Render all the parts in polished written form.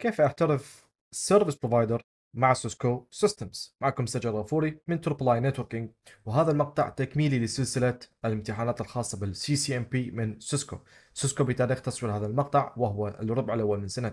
كيف اعترف السيرفيس بروفايدر مع سيسكو سيستمز. معكم سجاد غفوري من تربل اي نتوركينج، وهذا المقطع تكميلي لسلسله الامتحانات الخاصه بالسي سي ام بي من سيسكو. سيسكو بتاريخ تصوير هذا المقطع وهو الربع الاول من سنه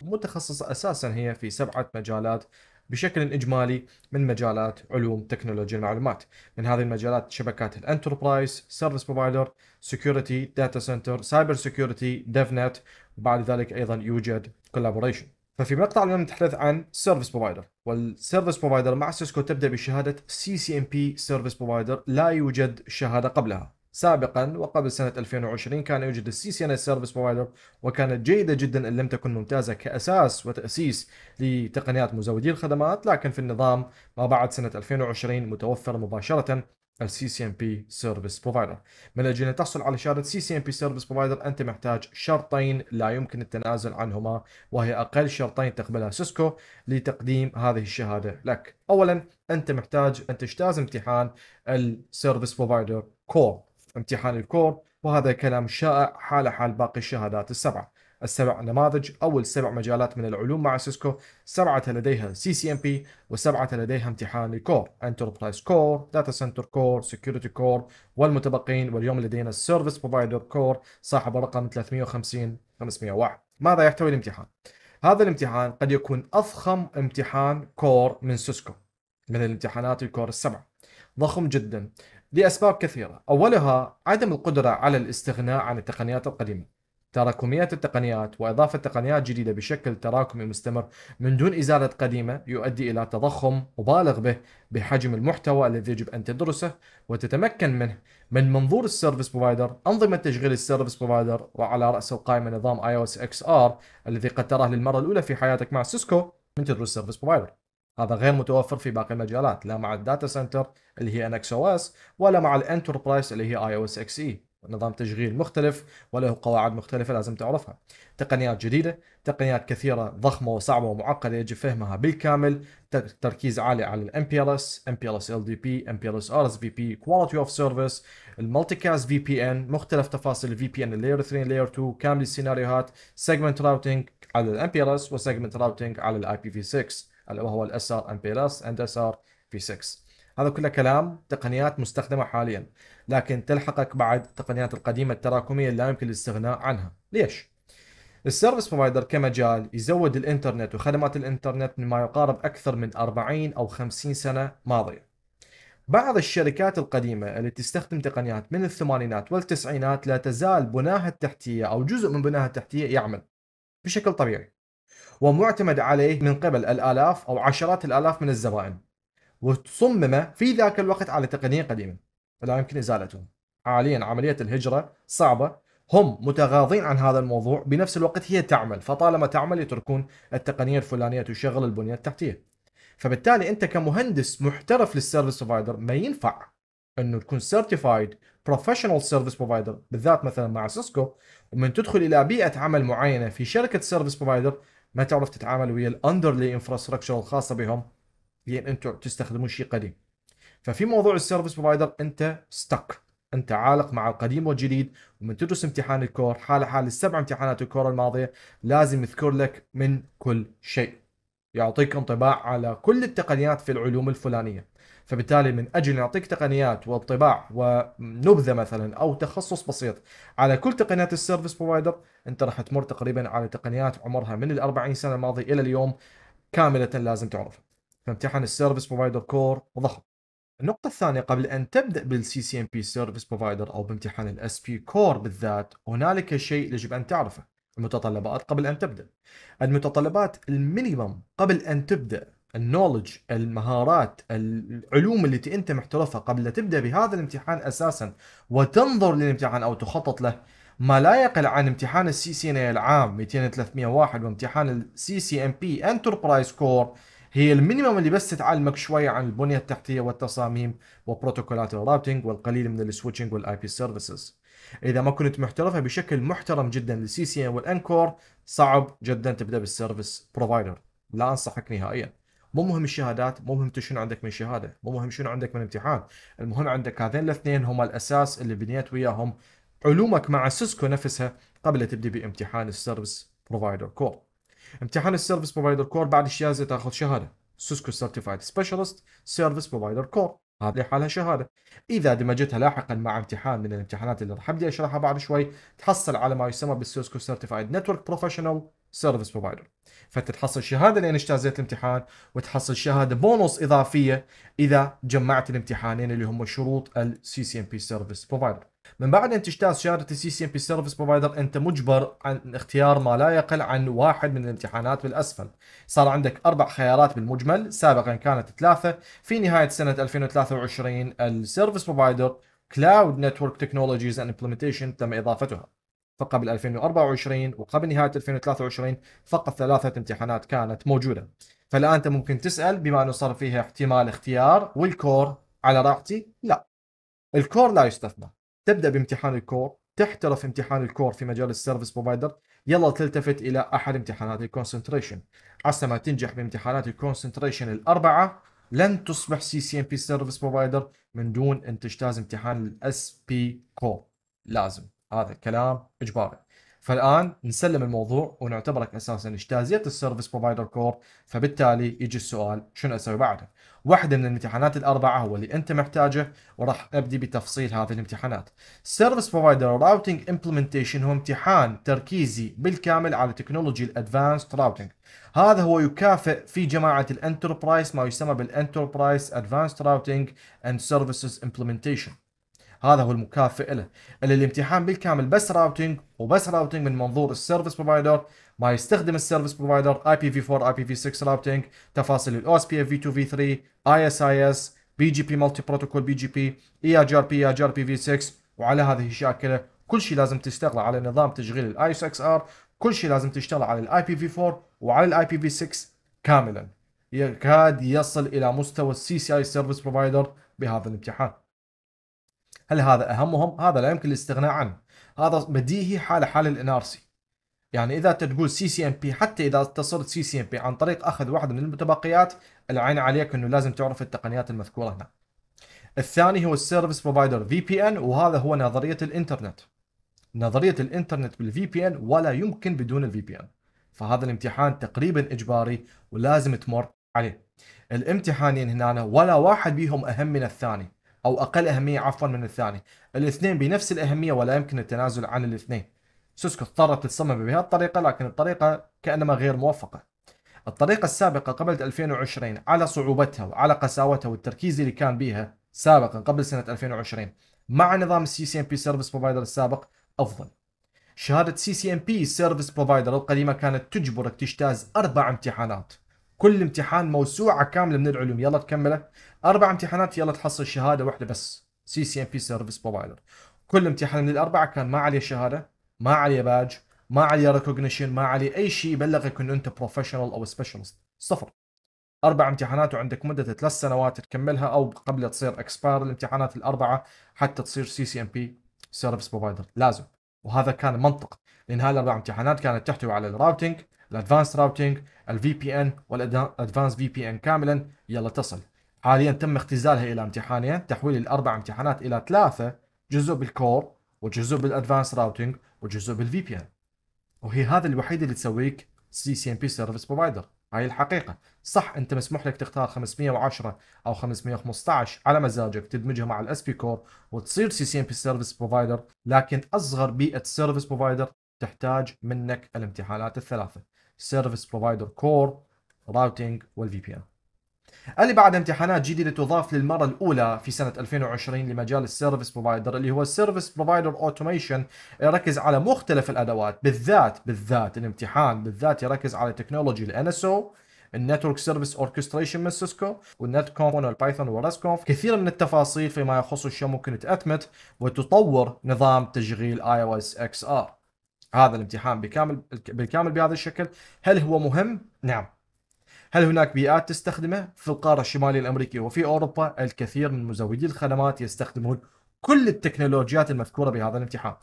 2024، متخصصه اساسا هي في 7 مجالات بشكل اجمالي من مجالات علوم تكنولوجيا المعلومات. من هذه المجالات شبكات الانتربرايز، سيرفيس بروفايدر، سكيورتي، داتا سنتر، سايبر سكيورتي، ديف نت، وبعد ذلك ايضا يوجد كولابوريشن. ففي مقطع اليوم نتحدث عن سيرفيس بروفايدر، والسيرفيس بروفايدر مع سيسكو تبدا بشهاده CCNP سيرفيس بروفايدر، لا يوجد شهاده قبلها. سابقا وقبل سنه 2020 كان يوجد CCNI سيرفيس بروفايدر، وكانت جيده جدا ان لم تكن ممتازه كاساس وتاسيس لتقنيات مزودي الخدمات، لكن في النظام ما بعد سنه 2020 متوفر مباشره CCNP سيرفيس بروفايدر. من اجل ان تحصل على شهاده CCNP سيرفيس بروفايدر انت محتاج شرطين لا يمكن التنازل عنهما، وهي اقل شرطين تقبلها سيسكو لتقديم هذه الشهاده لك. اولا انت محتاج ان تجتاز امتحان السيرفيس بروفايدر كور، امتحان الكور، وهذا كلام شائع حال باقي الشهادات السبع نماذج. اول 7 مجالات من العلوم مع سيسكو، 7 لديها CCNP و7 لديها امتحان الكور، انتربرايز كور، داتا سنتر كور، سكيورتي كور، والمتبقين. واليوم لدينا السيرفيس بروفايدر كور صاحب رقم 350 501. ماذا يحتوي الامتحان؟ هذا الامتحان قد يكون اضخم امتحان كور من سيسكو، من الامتحانات الكور السبعه، ضخم جدا لاسباب كثيره. اولها عدم القدره على الاستغناء عن التقنيات القديمه، تراكمية التقنيات وإضافة تقنيات جديدة بشكل تراكمي مستمر من دون إزالة قديمة يؤدي إلى تضخم مبالغ به بحجم المحتوى الذي يجب أن تدرسه وتتمكن منه. من منظور السيرفيس بروفايدر، أنظمة تشغيل السيرفيس بروفايدر وعلى رأس القائمة نظام iOS XR الذي قد تراه للمرة الأولى في حياتك مع سيسكو من تدرس سيرفيس بروفايدر. هذا غير متوفر في باقي المجالات، لا مع الداتا سنتر اللي هي NSOS ولا مع الانتربرايز اللي هي iOS XE. نظام تشغيل مختلف وله قواعد مختلفة لازم تعرفها، تقنيات جديدة، تقنيات كثيرة ضخمة وصعبة ومعقدة يجب فهمها بالكامل، تركيز عالي على ال MPLS، MPLS LDP، MPLS RSVP، Quality of Service، المالتيكاست VPN، مختلف تفاصيل ال VPN، Layer 3، Layer 2، كامل السيناريوهات، Segment Routing على ال MPLS و Segment Routing على ال IPv6 اللي هو ال SR MPLS and SR v6. هذا كله كلام تقنيات مستخدمة حاليا، لكن تلحقك بعد التقنيات القديمة التراكمية لا يمكن الاستغناء عنها. ليش؟ السيرفيس بروفايدر كمجال يزود الانترنت وخدمات الانترنت مما يقارب أكثر من 40 أو 50 سنة ماضية. بعض الشركات القديمة اللي تستخدم تقنيات من الثمانينات والتسعينات لا تزال بناها التحتية أو جزء من بناها التحتية يعمل بشكل طبيعي ومعتمد عليه من قبل الآلاف أو عشرات الآلاف من الزبائن، وتصمم في ذاك الوقت على تقنية قديمة لا يمكن إزالتهم. حاليا عملية الهجرة صعبة، هم متغاضين عن هذا الموضوع، بنفس الوقت هي تعمل، فطالما تعمل يتركون التقنية الفلانية تشغل البنية التحتية. فبالتالي أنت كمهندس محترف للسيرفيس بروفايدر ما ينفع أنه تكون سيرتيفايد بروفيشنال سيرفيس بروفايدر، بالذات مثلا مع سيسكو، ومن تدخل إلى بيئة عمل معينة في شركة سيرفيس بروفايدر ما تعرف تتعامل ويا الأندرلي انفراستراكشر الخاصة بهم، لأن أنتم تستخدمون شيء قديم. ففي موضوع السيرفيس بروفايدر أنت ستك، أنت عالق مع القديم والجديد. ومن تدرس امتحان الكور حال ال7 امتحانات الكور الماضية لازم يذكر لك من كل شيء، يعطيك انطباع على كل التقنيات في العلوم الفلانية. فبالتالي من أجل يعطيك تقنيات وانطباع ونبذة مثلا أو تخصص بسيط على كل تقنيات السيرفيس بروفايدر، أنت راح تمر تقريبا على تقنيات عمرها من ال40 سنة الماضية إلى اليوم كاملة لازم تعرفها. فامتحان السيرفيس بروفايدر كور ضخم. النقطة الثانية، قبل أن تبدأ بالسي سي ام بي سيرفيس بروفايدر أو بامتحان الاس بي كور بالذات، هنالك شيء يجب أن تعرفه، المتطلبات قبل أن تبدأ، المتطلبات المينيمم قبل أن تبدأ، النولج، المهارات، العلوم اللي أنت محترفها قبل أن تبدأ بهذا الامتحان أساسا وتنظر للامتحان أو تخطط له، ما لا يقل عن امتحان السي سي ان اي العام 200-301 وامتحان السي سي ام بي انتربرايز كور، هي المينيمم اللي بس تعلمك شوية عن البنية التحتية والتصاميم وبروتوكولات الراوتينج والقليل من السويتشنج والاي بي سيرفيسز. إذا ما كنت محترفها بشكل محترم جدا للسي سي ان والانكور، صعب جدا تبدأ بالسيرفيس بروفايدر، لا أنصحك نهائيا. مو مهم الشهادات، مو مهم شنو عندك من شهادة، مو مهم شنو عندك من امتحان، المهم عندك هذين الاثنين هما الأساس اللي بنيت وياهم علومك مع سيسكو نفسها قبل تبدأ بامتحان السيرفيس بروفايدر كور. امتحان السيرفيس بروفايدر كور بعد الشهاده تاخذ شهاده سيسكو سيرتيفايد سبيشالست سيرفيس بروفايدر كور، هذه حالها شهاده. اذا دمجتها لاحقا مع امتحان من الامتحانات اللي راح ابدي اشرحها بعد شوي تحصل على ما يسمى بالسيسكو سيرتيفايد نتورك بروفيشنال سيرفيس بروفايدر، فتتحصل شهاده لان اجتازت الامتحان، وتحصل شهاده بونص اضافيه اذا جمعت الامتحانين اللي هم شروط السي سي ام بي سيرفيس بروفايدر. من بعد ان تجتاز شهاده السي سي ام بي سيرفيس بروفايدر انت مجبر عن اختيار ما لا يقل عن واحد من الامتحانات بالاسفل. صار عندك 4 خيارات بالمجمل، سابقا كانت 3. في نهايه سنه 2023 السيرفيس بروفايدر كلاود نتورك تكنولوجيز اند امبلمنتيشن تم اضافتها، فقبل 2024 وقبل نهايه 2023 فقط 3 امتحانات كانت موجوده. فالان انت ممكن تسال بما انه صار فيها احتمال اختيار والكور على راحتي، لا، الكور لا يستثنى. تبدأ بامتحان الكور، تحترف امتحان الكور في مجال السيرفيس بروفايدر، يلا تلتفت إلى أحد امتحانات الكونسنتريشن، عسى ما تنجح بامتحانات الكونسنتريشن ال4 لن تصبح سي سي ام بي سيرفيس بروفايدر من دون أن تجتاز امتحان الاس بي كور، لازم، هذا الكلام إجباري. فالآن نسلم الموضوع ونعتبرك أساساً اجتازيت السيرفيس بروفايدر كور، فبالتالي يجي السؤال شنو أسوي بعده؟ واحدة من الامتحانات ال4 هو اللي أنت محتاجه، وراح أبدي بتفصيل هذه الامتحانات. السيرفيس بروفايدر راوتينج امبلمنتيشن هو امتحان تركيزي بالكامل على تكنولوجي الأدفانسد راوتينج. هذا هو يكافئ في جماعة الانتربرايز ما يسمى بالانتربرايز أدفانسد راوتينج أند سيرفيسز امبلمنتيشن. هذا هو المكافئ له، اللي الامتحان بالكامل بس راوتينج وبس راوتينج من منظور السيرفيس بروفايدر، ما يستخدم السيرفيس بروفايدر IPv4 IPv6 راوتينج، تفاصيل الاو اس بي اف v2 v3 ISIS BGP مالتي بروتوكول BGP EIGRP EIGRP v6، وعلى هذه الشاكله كل شيء لازم تشتغل على نظام تشغيل iOS XR، كل شيء لازم تشتغل على IPv4 وعلى IPv6 كاملا، يكاد يصل الى مستوى السي سي اي سيرفيس بروفايدر بهذا الامتحان. هل هذا اهمهم؟ هذا لا يمكن الاستغناء عنه، هذا بديهي حال الانارسي. يعني اذا تقول سي سي ام بي، حتى اذا اتصلت سي سي ام بي عن طريق اخذ واحده من المتبقيات، العين عليك انه لازم تعرف التقنيات المذكوره هنا. الثاني هو السيرفيس بروفايدر في بي ان، وهذا هو نظريه الانترنت. نظريه الانترنت بالفي بي ان ولا يمكن بدون الفي بي ان. فهذا الامتحان تقريبا اجباري ولازم تمر عليه. الامتحانين هنا ولا واحد بيهم اهم من الثاني، أو أقل أهمية عفوا من الثاني، الاثنين بنفس الأهمية ولا يمكن التنازل عن الاثنين. سيسكو اضطرت تصمم بهذه الطريقة، لكن الطريقة كأنما غير موفقة. الطريقة السابقة قبل 2020 على صعوبتها وعلى قساوتها والتركيز اللي كان بيها سابقا قبل سنة 2020 مع نظام السي سي ام بي سيرفيس بروفايدر السابق أفضل. شهادة سي سي ام بي سيرفيس بروفايدر القديمة كانت تجبرك تجتاز 4 امتحانات، كل امتحان موسوعة كاملة من العلوم، يلا تكمله 4 امتحانات، يلا تحصل شهادة واحدة بس سي سي ام بي سيرفيس بروفايدر. كل امتحان من ال4 كان ما عليه شهادة، ما عليه باج، ما عليه ريكوجنيشن، ما عليه أي شيء يبلغك إنه أنت بروفيشنال أو سبيشالست، صفر. 4 امتحانات وعندك مدة 3 سنوات تكملها أو قبل تصير اكسباير الامتحانات ال4 حتى تصير سي سي ام بي سيرفيس بروفايدر، لازم. وهذا كان منطق، لأن هاي ال4 امتحانات كانت تحتوي على الراوتينج، الادفانس راوتينج، الفي بي ان والادفانس في بي ان كاملا، يلا تصل. حاليا تم اختزالها الى 2 امتحانات، تحويل ال4 امتحانات الى 3، جزء بالكور وجزء بالادفانس راوتينج وجزء بالفي بي ان. وهي هذا الوحيد اللي تسويك سي سي ام بي سيرفيس بروفايدر، هاي الحقيقه. صح انت مسموح لك تختار 510 او 515 على مزاجك، تدمجها مع الاس بي كور وتصير سي سي ام بي سيرفيس بروفايدر، لكن اصغر بيئه سيرفيس بروفايدر تحتاج منك الامتحانات ال3، سيرفيس بروفايدر كور، راوتينج والفي بي ان. اللي بعد امتحانات جديده تضاف للمره الاولى في سنه 2020 لمجال السيرفيس بروفايدر، اللي هو السيرفيس بروفايدر اوتوميشن، يركز على مختلف الادوات، بالذات الامتحان يركز على تكنولوجي الان اس او، النتورك سيرفيس اوركستريشن من سيسكو، والنتكونف والبايثون وريستكونف، كثير من التفاصيل فيما يخص شو ممكن تأتمت وتطور نظام تشغيل iOS XR. هذا الامتحان بالكامل بهذا الشكل. هل هو مهم؟ نعم. هل هناك بيئات تستخدمه؟ في القارة الشمالية الأمريكية وفي أوروبا الكثير من مزودي الخدمات يستخدمون كل التكنولوجيات المذكورة بهذا الامتحان،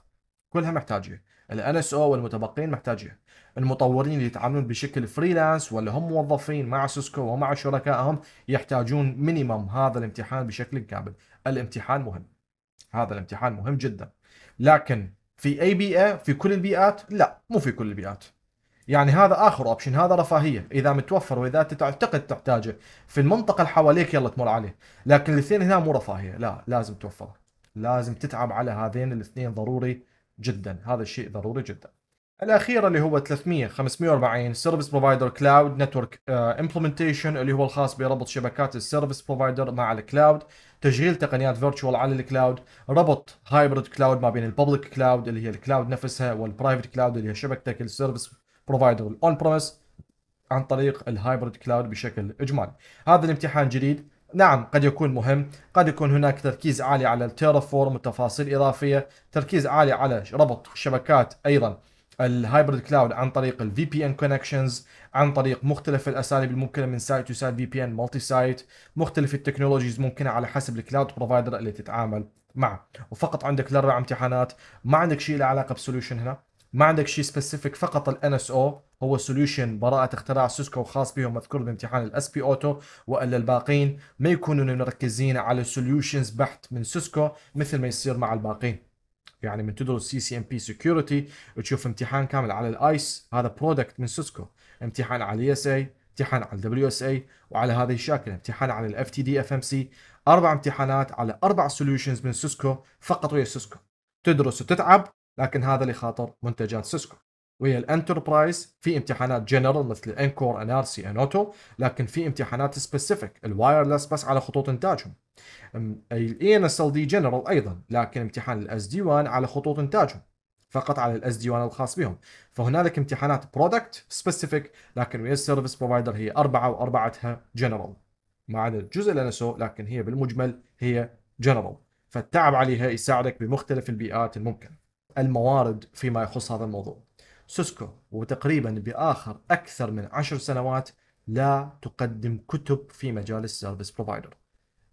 كلها محتاجة. NSO والمتبقين محتاجة، المطورين اللي يتعاملون بشكل فريلانس ولا هم موظفين مع سيسكو ومع شركائهم يحتاجون مينيمم هذا الامتحان بشكل كامل. الامتحان مهم، هذا الامتحان مهم جدا، لكن في أي بيئة؟ في كل البيئات؟ لا، مو في كل البيئات. يعني هذا اخر اوبشن، هذا رفاهيه اذا متوفر واذا انت تعتقد تحتاجه في المنطقه اللي حواليك يلا تمر عليه، لكن الاثنين هنا مو رفاهيه، لا لازم توفر، لازم تتعب على هذين الاثنين، ضروري جدا، هذا الشيء ضروري جدا. الاخير اللي هو 300 540 سيرفيس بروفايدر كلاود نتورك امبلمنتيشن، اللي هو الخاص بربط شبكات السيرفيس بروفايدر مع الكلاود، تشغيل تقنيات فيرتشوال على الكلاود، ربط هايبرد كلاود ما بين الببليك كلاود اللي هي الكلاود نفسها والبرايفت كلاود اللي هي شبكتك السيرفيس بروفايدر الاون بريمس عن طريق الهايبرد كلاود بشكل اجمالي. هذا الامتحان جديد، نعم قد يكون مهم، قد يكون هناك تركيز عالي على التيرافورم وتفاصيل اضافيه، تركيز عالي على ربط شبكات ايضا الهايبرد كلاود عن طريق الفي بي ان كونكشنز، عن طريق مختلف الاساليب الممكنه من سايت تو سايت، في بي ان، مالتي سايت، مختلف التكنولوجيز ممكنه على حسب الكلاود بروفايدر اللي تتعامل معه. وفقط عندك الاربع امتحانات، ما عندك شيء له علاقه بالسوليوشن هنا، ما عندك شيء سبيسيفيك، فقط ال NSO هو سوليوشن براءة اختراع سيسكو خاص بهم مذكور بامتحان ال SPAUTO، والا الباقين ما يكونون مركزين على سوليوشنز بحت من سيسكو مثل ما يصير مع الباقين. يعني من تدرس CCNP Security تشوف امتحان كامل على الايس، هذا برودكت من سيسكو، امتحان على ESA، امتحان على WSA وعلى هذه الشاكلة، امتحان على ال FTD FMC، اربع امتحانات على اربع سوليوشنز من سيسكو فقط ويا سيسكو، تدرس وتتعب، لكن هذا اللي خاطر منتجات سيسكو. وهي الانتربرايز في امتحانات جنرال مثل انكور، انارسي، انوتو، لكن في امتحانات سبيسيفيك الوايرلس بس على خطوط انتاجهم. الاي ان اس ال دي جنرال ايضا، لكن امتحان الاس دي 1 على خطوط انتاجهم فقط، على الاس دي 1 الخاص بهم. فهنالك امتحانات برودكت سبيسيفيك، لكن ويا السيرفيس بروفايدر هي اربعه واربعتها جنرال، ما عدا الجزء اللي نسوه، لكن هي بالمجمل هي جنرال، فالتعب عليها يساعدك بمختلف البيئات الممكنه. الموارد فيما يخص هذا الموضوع، سيسكو وتقريبا بآخر أكثر من 10 سنوات لا تقدم كتب في مجال السيرفيس بروفايدر،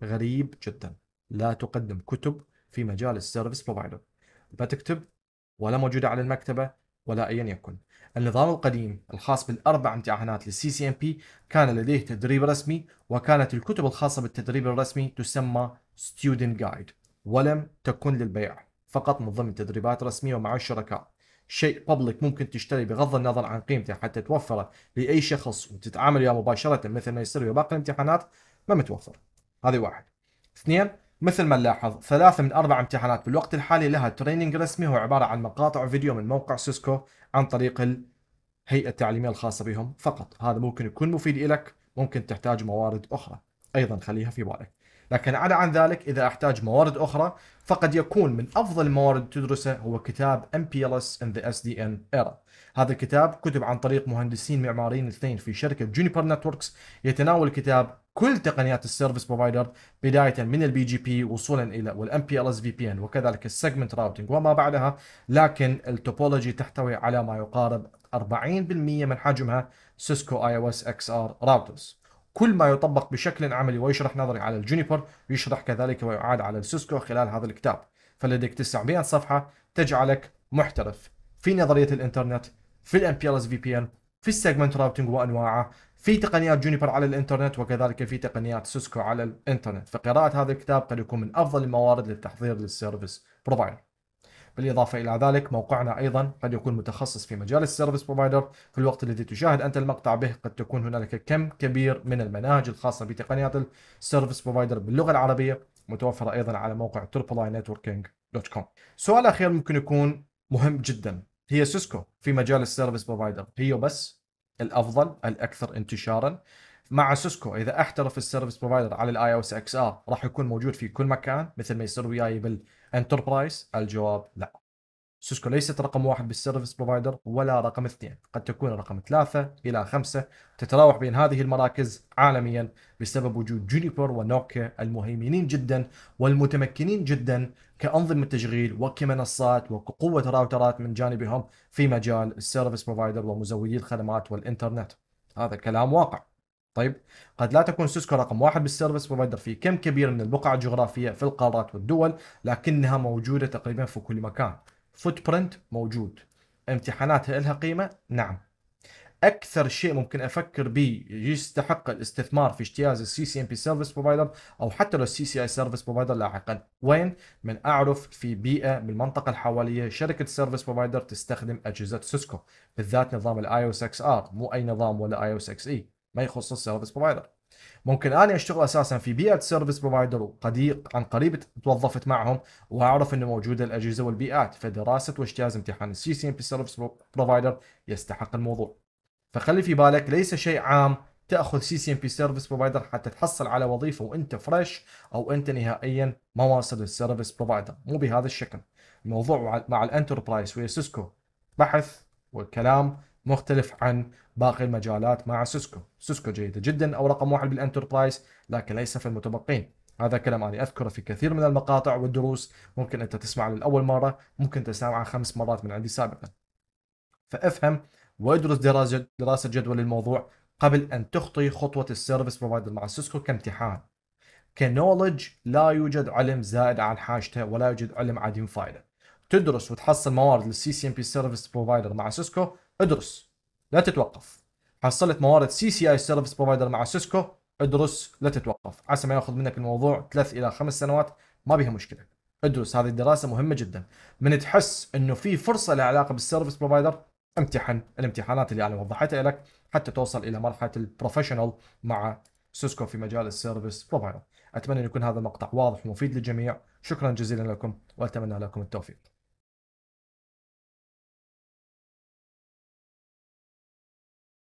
غريب جدا، لا تقدم كتب في مجال السيرفيس بروفايدر، لا تكتب ولا موجودة على المكتبة ولا أيا يكن. النظام القديم الخاص بالأربع امتحانات للسي سي ام بي كان لديه تدريب رسمي، وكانت الكتب الخاصة بالتدريب الرسمي تسمى student guide، ولم تكن للبيع، فقط من ضمن تدريبات رسمية ومع الشركاء، شيء بابليك ممكن تشتري بغض النظر عن قيمته حتى توفره لأي شخص وتتعامل وياه مباشرة مثل ما يصير باقي الامتحانات، ما متوفر. هذه واحد. اثنين، مثل ما نلاحظ 3 من 4 امتحانات بالوقت الحالي لها تريننج رسمي، هو عبارة عن مقاطع فيديو من موقع سيسكو عن طريق الهيئة التعليمية الخاصة بهم فقط. هذا ممكن يكون مفيد لك، ممكن تحتاج موارد أخرى أيضا، خليها في بالك. لكن عدا عن ذلك إذا أحتاج موارد أخرى، فقد يكون من أفضل الموارد تدرسه هو كتاب MPLS in the SDN Era. هذا الكتاب كتب عن طريق مهندسين معماريين اثنين في شركة جونيبر نتوركس، يتناول الكتاب كل تقنيات السيرفيس بروفايدر بداية من البي جي بي وصولا إلى والMPLS VPN وكذلك السيجمنت راوتينج وما بعدها، لكن التوبولوجي تحتوي على ما يقارب 40% من حجمها سيسكو iOS XR راوترز. كل ما يطبق بشكل عملي ويشرح نظري على الجونيبر يشرح كذلك ويعاد على السيسكو خلال هذا الكتاب، فلديك 900 صفحة تجعلك محترف في نظرية الانترنت، في الMPLS VPN، في السيجمنت راوتينج وأنواعه، في تقنيات جونيبر على الانترنت وكذلك في تقنيات سيسكو على الانترنت. فقراءة هذا الكتاب قد يكون من أفضل الموارد للتحضير للسيرفيس بروفايدر. بالإضافة إلى ذلك موقعنا أيضا قد يكون متخصص في مجال السيرفيس بروفايدر. في الوقت الذي تشاهد أنت المقطع به قد تكون هنالك كم كبير من المناهج الخاصة بتقنيات السيرفيس بروفايدر باللغة العربية متوفرة أيضا على موقع trouble i networking.com. سؤال أخير ممكن يكون مهم جدا، هي سيسكو في مجال السيرفيس بروفايدر هي بس الأفضل الأكثر انتشارا؟ مع سيسكو إذا احترف السيرفيس بروفايدر على الاي OS XR راح يكون موجود في كل مكان مثل ما يصير وياي بالانتربرايز؟ الجواب لا. سيسكو ليست رقم 1 بالسيرفيس بروفايدر ولا رقم 2، قد تكون رقم 3 إلى 5، تتراوح بين هذه المراكز عالميا بسبب وجود جونيبر ونوكيا المهيمنين جدا والمتمكنين جدا كأنظمة تشغيل وكمنصات وكقوة راوترات من جانبهم في مجال السيرفيس بروفايدر ومزودي الخدمات والإنترنت. هذا كلام واقع. طيب قد لا تكون سيسكو رقم 1 بالسيرفيس بروفايدر في كم كبير من البقع الجغرافية في القارات والدول، لكنها موجودة تقريبا في كل مكان، فوت برنت موجود، امتحاناتها لها قيمة، نعم، اكثر شيء ممكن افكر به يستحق الاستثمار في اجتياز السي سي ام بي سيرفيس بروفايدر او حتى لو السي سي اي سيرفيس بروفايدر لاحقا، وين؟ من اعرف في بيئه بالمنطقه الحواليه شركه سيرفيس بروفايدر تستخدم اجهزه سيسكو، بالذات نظام الاي OS XR، مو اي نظام ولا اي OS XE، ما يخص السيرفيس بروفايدر. ممكن انا اشتغل اساسا في بيئه سيرفيس بروفايدر وقد عن قريب توظفت معهم واعرف انه موجوده الاجهزه والبيئات، فدراسه واجتياز امتحان السي سي ام بي سيرفيس بروفايدر يستحق الموضوع. فخلي في بالك ليس شيء عام تاخذ CCNP سيرفيس بروفايدر حتى تحصل على وظيفه وانت فريش او انت نهائيا ما واصل السيرفيس بروفايدر، مو بهذا الشكل. الموضوع مع الانتربرايز ويا سيسكو بحث والكلام مختلف عن باقي المجالات مع سيسكو. سيسكو جيده جدا او رقم واحد بالانتربرايز، لكن ليس في المتبقين. هذا كلام أنا أذكره في كثير من المقاطع والدروس، ممكن أنت تسمع للأول مرة، ممكن تسمعها 5 مرات من عندي سابقا. فافهم وادرس دراسة جدوى للموضوع قبل أن تخطي خطوة السيرفيس بروفايدر مع سيسكو كامتحان. كنولج لا يوجد علم زائد عن حاجته ولا يوجد علم عديم فائدة. تدرس وتحصل موارد للسي سي ام بي سيرفيس بروفايدر مع سيسكو، ادرس لا تتوقف. حصلت موارد سي سي اي سيرفيس بروفايدر مع سيسكو، ادرس لا تتوقف. عسى ما ياخذ منك الموضوع 3 إلى 5 سنوات، ما بها مشكلة. ادرس، هذه الدراسة مهمة جدا. من تحس انه في فرصة لها علاقة بالسيرفيس بروفايدر امتحن الامتحانات اللي انا وضحتها لك حتى توصل الى مرحله البروفيشنال مع سيسكو في مجال السيرفيس بروفايدر. اتمنى ان يكون هذا المقطع واضح ومفيد للجميع. شكرا جزيلا لكم واتمنى لكم التوفيق.